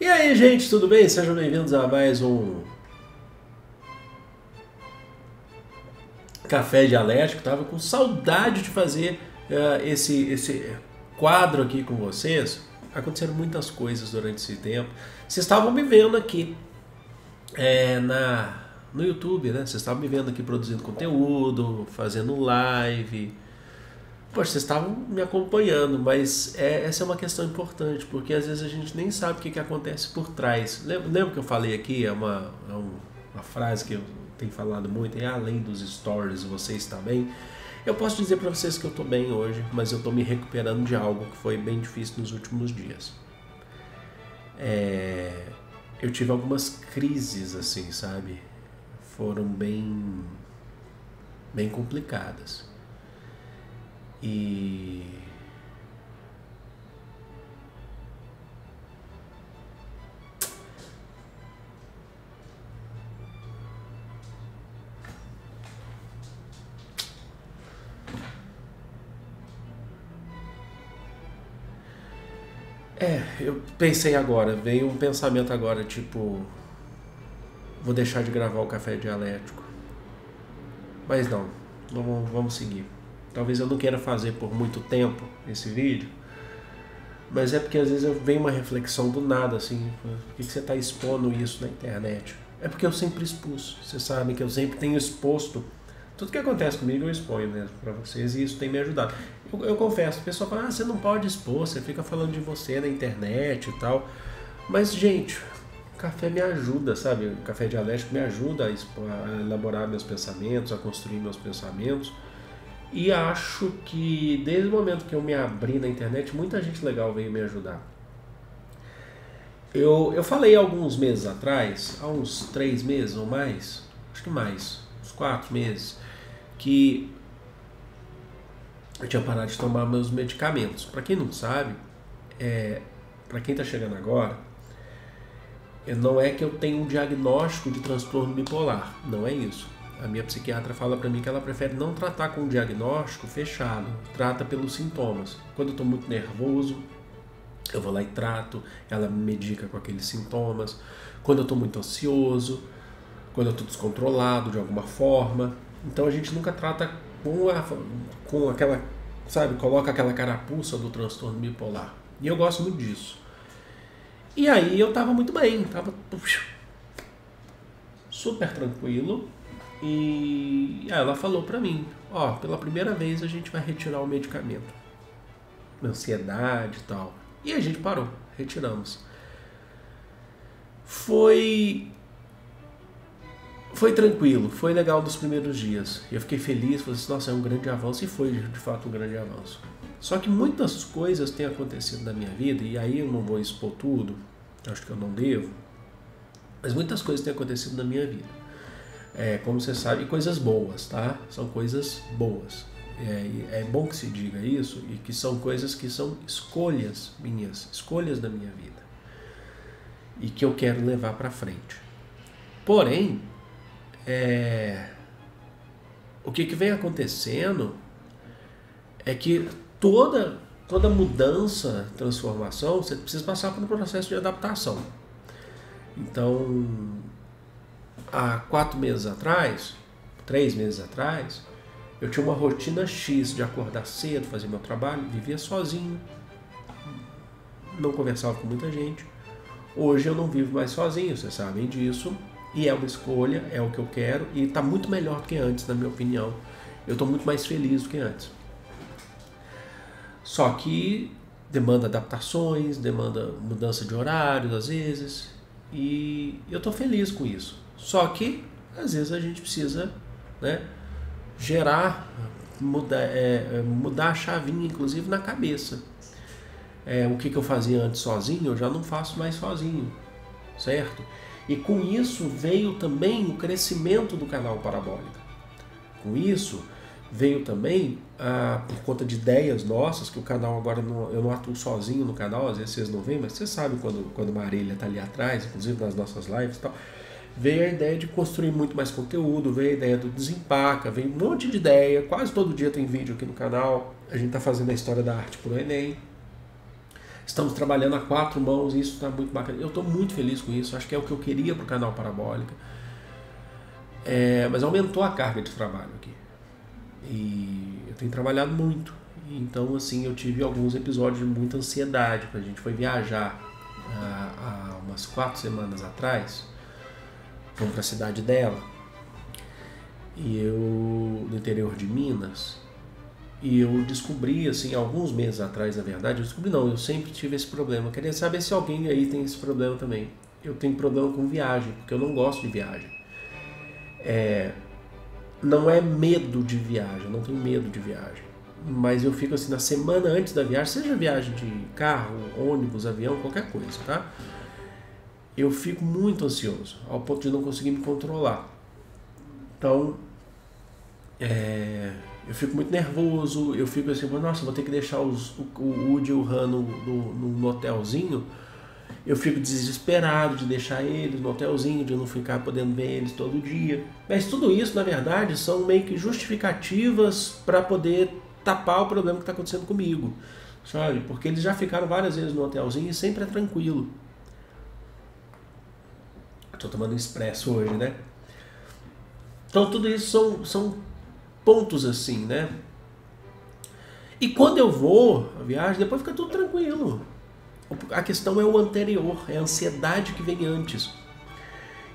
E aí, gente, tudo bem? Sejam bem-vindos a mais um Café Dialético. Tava com saudade de fazer esse quadro aqui com vocês. Aconteceram muitas coisas durante esse tempo. Vocês estavam me vendo aqui no YouTube, né? Vocês estavam me vendo aqui produzindo conteúdo, fazendo live. Poxa, vocês estavam me acompanhando, mas essa é uma questão importante, porque às vezes a gente nem sabe o que acontece por trás. Lembra que eu falei aqui, é uma frase que eu tenho falado muito, além dos stories, você está bem? Eu posso dizer para vocês que eu estou bem hoje, mas eu estou me recuperando de algo que foi bem difícil nos últimos dias. Eu tive algumas crises, assim, sabe? Foram bem complicadas. E eu pensei agora, veio um pensamento agora, tipo, vou deixar de gravar o Café Dialético. Mas não, vamos seguir. Talvez eu não queira fazer por muito tempo esse vídeo, mas é porque às vezes vem uma reflexão do nada, assim, por que você está expondo isso na internet? É porque eu sempre expus, vocês sabem que eu sempre tenho exposto, tudo que acontece comigo eu exponho mesmo para vocês e isso tem me ajudado. Eu confesso, o pessoal fala, você não pode expor, você fica falando de você na internet e tal, mas gente, o café me ajuda, sabe? O Café Dialético me ajuda a elaborar meus pensamentos, a construir meus pensamentos. E acho que desde o momento que eu me abri na internet, muita gente legal veio me ajudar. Eu falei alguns meses atrás, há uns 3 meses ou mais, acho que mais, uns 4 meses, que eu tinha parado de tomar meus medicamentos. Para quem não sabe, para quem está chegando agora, não é que eu tenho um diagnóstico de transtorno bipolar, não é isso. A minha psiquiatra fala para mim que ela prefere não tratar com um diagnóstico fechado, trata pelos sintomas. Quando eu estou muito nervoso, eu vou lá e trato, ela me medica com aqueles sintomas. Quando eu estou muito ansioso, quando eu estou descontrolado de alguma forma. Então a gente nunca trata com aquela, sabe, coloca aquela carapuça do transtorno bipolar. E eu gosto muito disso. E aí eu estava muito bem, estava super tranquilo. E ela falou pra mim, ó, pela primeira vez a gente vai retirar o medicamento, ansiedade e tal. E a gente parou, retiramos. Foi tranquilo, foi legal nos primeiros dias. Eu fiquei feliz, falei assim, nossa, é um grande avanço. E foi de fato um grande avanço. Só que muitas coisas têm acontecido na minha vida, e aí eu não vou expor tudo, acho que eu não devo, mas muitas coisas têm acontecido na minha vida. Como você sabe, coisas boas, tá? São coisas boas. É bom que se diga isso e que são coisas que são escolhas minhas, escolhas da minha vida. E que eu quero levar pra frente. Porém, o que vem acontecendo é que toda mudança, transformação, você precisa passar por um processo de adaptação. Então, há 4 meses atrás, 3 meses atrás, eu tinha uma rotina X de acordar cedo, fazer meu trabalho, vivia sozinho, não conversava com muita gente. Hoje eu não vivo mais sozinho, vocês sabem disso, e é uma escolha, é o que eu quero, e está muito melhor do que antes, na minha opinião. Eu estou muito mais feliz do que antes. Só que demanda adaptações, demanda mudança de horário, às vezes, e eu estou feliz com isso. Só que, às vezes, a gente precisa, né, mudar a chavinha, inclusive, na cabeça. O que eu fazia antes sozinho, eu já não faço mais sozinho, certo? E com isso veio também o crescimento do canal Parabólica. Com isso veio também, por conta de ideias nossas, que o canal agora, eu não atuo sozinho no canal, às vezes vocês não veem, mas vocês sabem quando Marília está ali atrás, inclusive nas nossas lives e tal. Veio a ideia de construir muito mais conteúdo, veio a ideia do Desempaca, veio um monte de ideia, quase todo dia tem vídeo aqui no canal, a gente está fazendo a história da arte para o Enem, Estamos trabalhando a quatro mãos e isso está muito bacana. Eu estou muito feliz com isso, acho que é o que eu queria para o canal Parabólica. É, mas aumentou a carga de trabalho aqui. E eu tenho trabalhado muito. Então, assim, eu tive alguns episódios de muita ansiedade. A gente foi viajar há umas 4 semanas atrás. Fomos para a cidade dela. E eu, no interior de Minas. E eu descobri, assim, alguns meses atrás, na verdade, eu sempre tive esse problema. Eu queria saber se alguém aí tem esse problema também. Eu tenho problema com viagem, porque eu não gosto de viagem. É, não é medo de viagem, eu não tenho medo de viagem. Mas eu fico assim, na semana antes da viagem, seja viagem de carro, ônibus, avião, qualquer coisa, tá? Eu fico muito ansioso, ao ponto de não conseguir me controlar. Então, eu fico muito nervoso, eu fico assim, nossa, vou ter que deixar o Woody e o Han no hotelzinho. Eu fico desesperado de deixar eles no hotelzinho, de não ficar podendo ver eles todo dia. Mas tudo isso, na verdade, são meio que justificativas para poder tapar o problema que está acontecendo comigo, sabe? Porque eles já ficaram várias vezes no hotelzinho e sempre é tranquilo. Estou tomando expresso hoje, né? Então tudo isso são pontos assim, né? E quando eu vou a viagem, depois fica tudo tranquilo. A questão é o anterior, é a ansiedade que vem antes.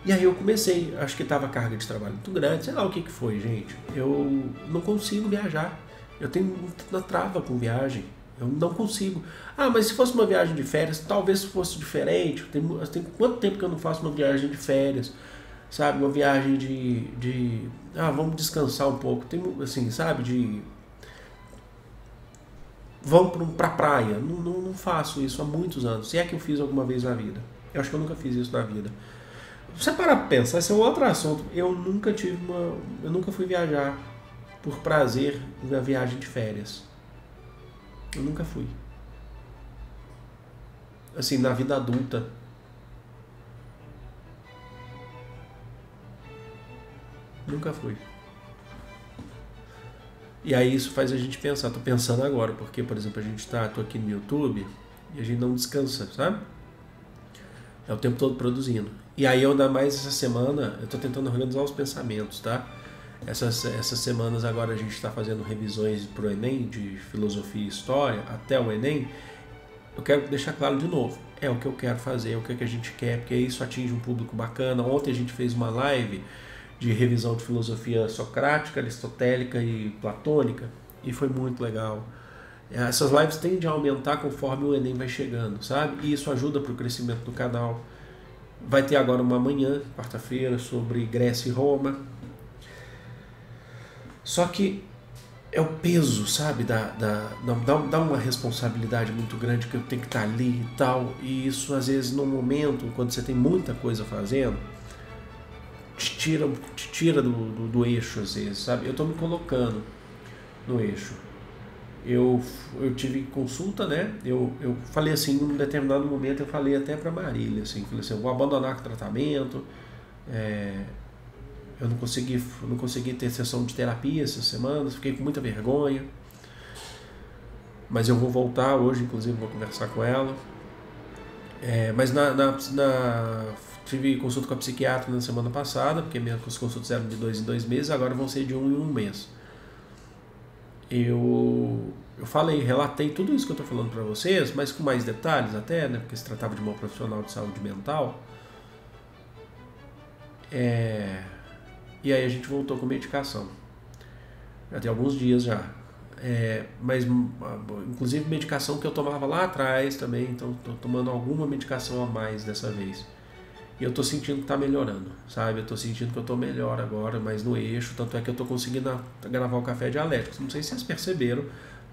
E aí eu comecei, acho que estava carga de trabalho muito grande, sei lá o que foi, gente. Eu não consigo viajar, eu tenho muita trava com viagem, eu não consigo. Ah, mas se fosse uma viagem de férias, talvez fosse diferente. Tem quanto tempo que eu não faço uma viagem de férias, sabe? Uma viagem de vamos descansar um pouco, tem, assim, sabe, vão pra praia. Não faço isso há muitos anos. Se é que eu fiz alguma vez na vida. Eu acho que eu nunca fiz isso na vida. Você parar pra pensar, esse é um outro assunto. Eu nunca fui viajar por prazer na viagem de férias. Eu nunca fui. Assim, na vida adulta. Nunca fui. E aí isso faz a gente pensar, tô pensando agora, porque, por exemplo, tô aqui no YouTube e a gente não descansa, sabe? É o tempo todo produzindo. E aí ainda mais essa semana, eu tô tentando organizar os pensamentos, tá? Essas semanas agora a gente tá fazendo revisões pro Enem, de filosofia e história, até o Enem. Eu quero deixar claro de novo, é o que eu quero fazer, é o que a gente quer, porque isso atinge um público bacana. Ontem a gente fez uma live de revisão de filosofia socrática, aristotélica e platônica, e foi muito legal. Essas lives tendem a aumentar conforme o Enem vai chegando, sabe? E isso ajuda para o crescimento do canal. Vai ter agora uma manhã, quarta-feira, sobre Grécia e Roma. Só que é o peso, sabe? Dá uma responsabilidade muito grande, que eu tenho que estar ali e tal, e isso às vezes no momento, quando você tem muita coisa fazendo, te tira do eixo às vezes, sabe? Eu tô me colocando no eixo. Eu tive consulta, né? Eu falei assim, num determinado momento, eu falei até pra Marília, assim, falei assim, eu vou abandonar o tratamento, eu não consegui ter sessão de terapia essas semanas, fiquei com muita vergonha, mas eu vou voltar hoje, inclusive vou conversar com ela. Mas tive consulta com a psiquiatra na semana passada, porque minhas consultas eram de 2 em 2 meses, agora vão ser de 1 em 1 mês. Eu falei, relatei tudo isso que eu estou falando para vocês, mas com mais detalhes até, né, porque se tratava de uma profissional de saúde mental. E aí a gente voltou com medicação. Já tem alguns dias já. Mas inclusive medicação que eu tomava lá atrás também, então estou tomando alguma medicação a mais dessa vez. E eu tô sentindo que tá melhorando, sabe? Eu tô sentindo que eu tô melhor agora, mas no eixo, tanto é que eu tô conseguindo gravar o Café Dialético. Não sei se vocês perceberam,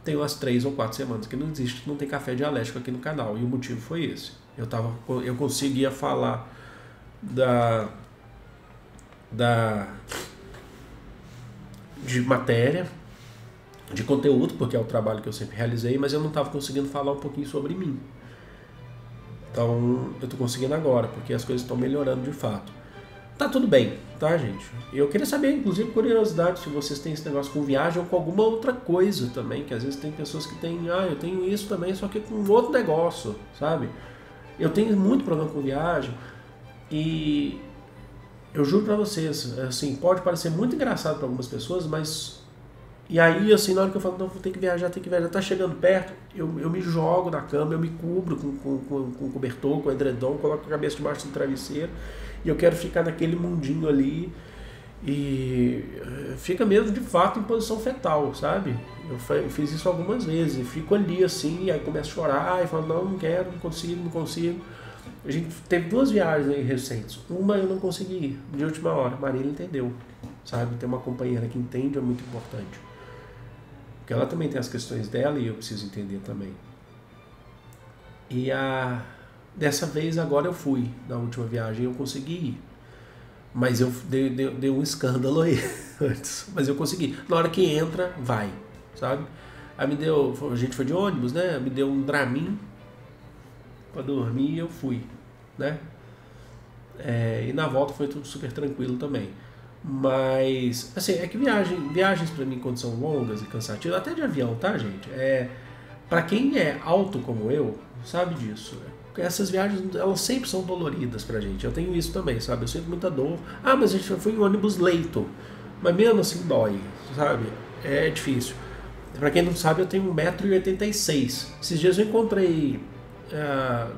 tem umas 3 ou 4 semanas que não tem Café Dialético aqui no canal, e o motivo foi esse. Eu conseguia falar de matéria, de conteúdo, porque é o trabalho que eu sempre realizei, mas eu não tava conseguindo falar um pouquinho sobre mim. Então, eu tô conseguindo agora, porque as coisas estão melhorando de fato. Tá tudo bem, tá, gente? Eu queria saber, inclusive, curiosidade, se vocês têm esse negócio com viagem ou com alguma outra coisa também, que às vezes tem pessoas que têm, ah, eu tenho isso também, só que com outro negócio, sabe? Eu tenho muito problema com viagem e eu juro pra vocês, assim, pode parecer muito engraçado pra algumas pessoas, mas... E aí, assim, na hora que eu falo, não, vou ter que viajar, tá chegando perto, eu me jogo na cama, eu me cubro com cobertor, com edredom, coloco a cabeça debaixo do travesseiro, e eu quero ficar naquele mundinho ali, e fica mesmo, de fato, em posição fetal, sabe? Eu fiz isso algumas vezes, e fico ali, assim, e aí começo a chorar, e falo, não, não quero, não consigo, não consigo. A gente teve duas viagens aí recentes, uma eu não consegui ir, de última hora, a Marília entendeu, sabe? Ter uma companheira que entende é muito importante. Porque ela também tem as questões dela e eu preciso entender também. E dessa vez agora eu fui, na última viagem eu consegui ir. Mas eu dei um escândalo aí antes, mas eu consegui. Na hora que entra, vai, sabe? Aí me deu, a gente foi de ônibus, né? Me deu um Dramin pra dormir e eu fui, né? E na volta foi tudo super tranquilo também. Mas, assim, é que viagens pra mim quando são longas e cansativas, até de avião, tá, gente? Pra quem é alto como eu, sabe disso, né? Essas viagens, elas sempre são doloridas pra gente. Eu tenho isso também, sabe? Eu sinto muita dor. Ah, mas a gente foi em ônibus leito. Mas mesmo assim dói, sabe? É difícil. Pra quem não sabe, eu tenho 1,86 m. Esses dias eu encontrei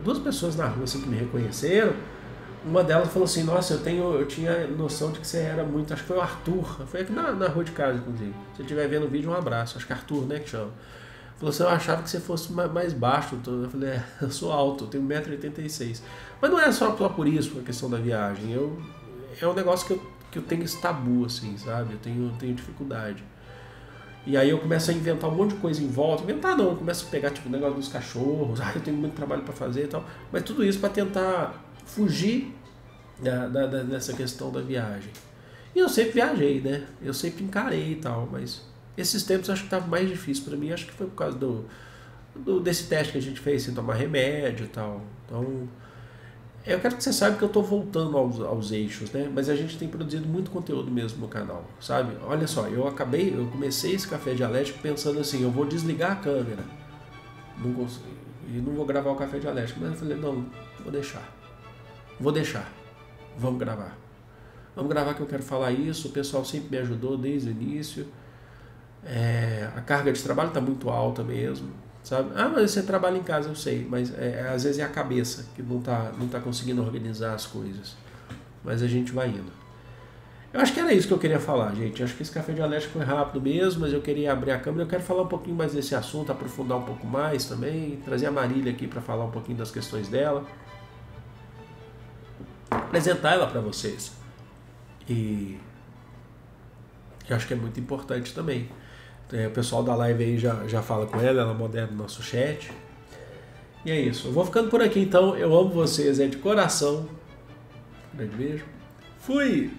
duas pessoas na rua assim, que me reconheceram. Uma delas falou assim, nossa, eu tinha noção de que você era muito, acho que foi o Arthur, foi aqui na rua de casa, inclusive. Se você estiver vendo o vídeo, um abraço, acho que Arthur, né, que chama. Falou assim, eu achava que você fosse mais baixo, eu falei, eu sou alto, eu tenho 1,86 m. Mas não é só por isso, a questão da viagem, é um negócio que eu tenho esse tabu, assim, sabe, eu tenho dificuldade. E aí eu começo a inventar um monte de coisa em volta, eu começo a pegar, tipo, o negócio dos cachorros, eu tenho muito trabalho pra fazer e tal, mas tudo isso pra tentar... fugir dessa questão da viagem. E eu sempre viajei, né? Eu sempre encarei e tal, mas esses tempos acho que estava mais difícil para mim. Acho que foi por causa desse teste que a gente fez, sem tomar remédio e tal. Então, eu quero que você saiba que eu estou voltando aos eixos, né? Mas a gente tem produzido muito conteúdo mesmo no canal, sabe? Olha só, eu comecei esse Café Dialético pensando assim, eu vou desligar a câmera. Não consigo, e não vou gravar o Café Dialético. Mas eu falei, não, vou deixar. Vou deixar, vamos gravar que eu quero falar isso, o pessoal sempre me ajudou desde o início, a carga de trabalho está muito alta mesmo, sabe? Ah, mas você trabalha em casa, eu sei, mas às vezes é a cabeça que não tá conseguindo organizar as coisas, mas a gente vai indo. Eu acho que era isso que eu queria falar, gente, acho que esse Café Dialético foi rápido mesmo, mas eu queria abrir a câmera, eu quero falar um pouquinho mais desse assunto, aprofundar um pouco mais também, trazer a Marília aqui para falar um pouquinho das questões dela, apresentar ela para vocês e eu acho que é muito importante também. O pessoal da live aí já fala com ela, ela modera o nosso chat e é isso. Eu vou ficando por aqui então, eu amo vocês de coração, um grande beijo, fui!